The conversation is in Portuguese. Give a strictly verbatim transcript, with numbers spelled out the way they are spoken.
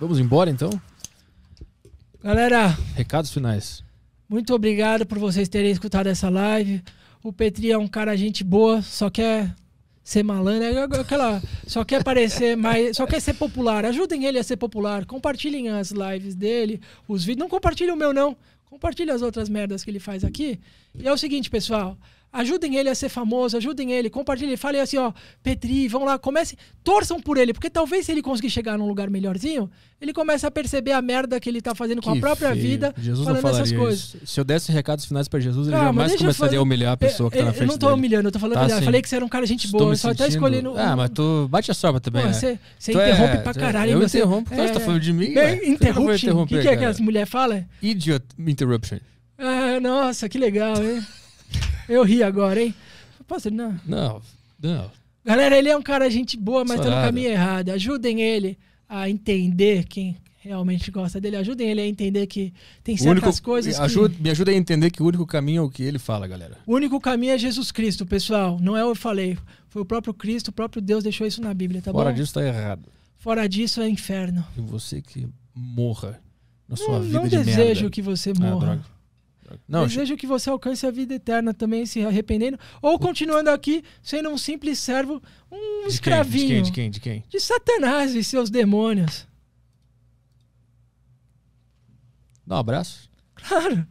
Vamos embora, então? Galera, recados finais. Muito obrigado por vocês terem escutado essa live. O Petri é um cara gente boa, só quer ser malandro, aquela, só quer parecer mais, só quer ser popular. Ajudem ele a ser popular, compartilhem as lives dele, os vídeos. Não compartilhem o meu, não. Compartilhem as outras merdas que ele faz aqui. E é o seguinte, pessoal, ajudem ele a ser famoso, ajudem ele, compartilhem, falem assim, ó, Petri, vão lá, comece, torçam por ele, porque talvez se ele conseguir chegar num lugar melhorzinho, ele começa a perceber a merda que ele tá fazendo com que a própria feio. vida, Jesus falando não essas coisas. Isso. Se eu desse recados finais pra Jesus, ele ah, jamais começaria fazer... a humilhar a pessoa que eu, tá na frente. Eu não tô dele. humilhando, eu tô falando tá, humilhando. Eu falei que você era um cara gente Estou boa, eu só sentindo... até escolhendo... Ah, mas tu bate a sobra também, Pô, né? Você, você interrompe é, pra caralho. Eu você... interrompo, porque é... você tá falando de mim, é, interruption, o que, que é que as mulheres falam? Idiot interruption. Ah, nossa, que legal, hein? Eu ri agora, hein? Posso? Não. Não, não. Galera, ele é um cara gente boa, mas Sorada. tá no caminho errado. Ajudem ele a entender quem realmente gosta dele. Ajudem ele a entender que tem certas único, coisas que... Ajuda, me ajuda a entender que o único caminho é o que ele fala, galera. O único caminho é Jesus Cristo, pessoal. Não é o que eu falei. Foi o próprio Cristo, o próprio Deus deixou isso na Bíblia, tá Fora bom? Fora disso tá errado. Fora disso é inferno. E você que morra na sua não, vida não de merda. Não desejo que você morra. Ah, droga. Não, Desejo que você alcance a vida eterna também, se arrependendo, ou continuando aqui sendo um simples servo, um de escravinho. Quem, de, quem, de quem? De quem? De Satanás e seus demônios. Dá um abraço? Claro.